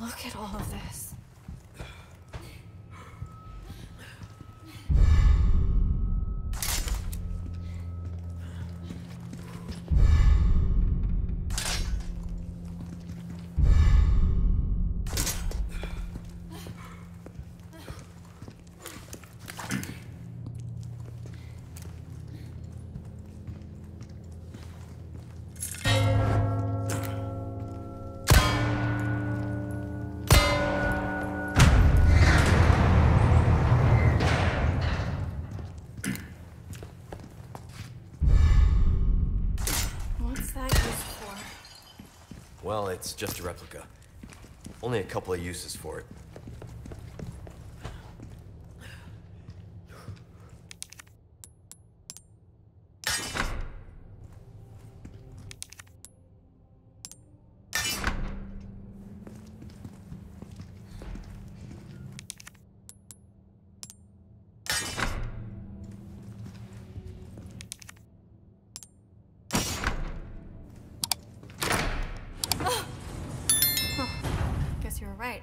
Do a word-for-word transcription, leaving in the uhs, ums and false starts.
Look at all of this. Well, it's just a replica. Only a couple of uses for it. You're right.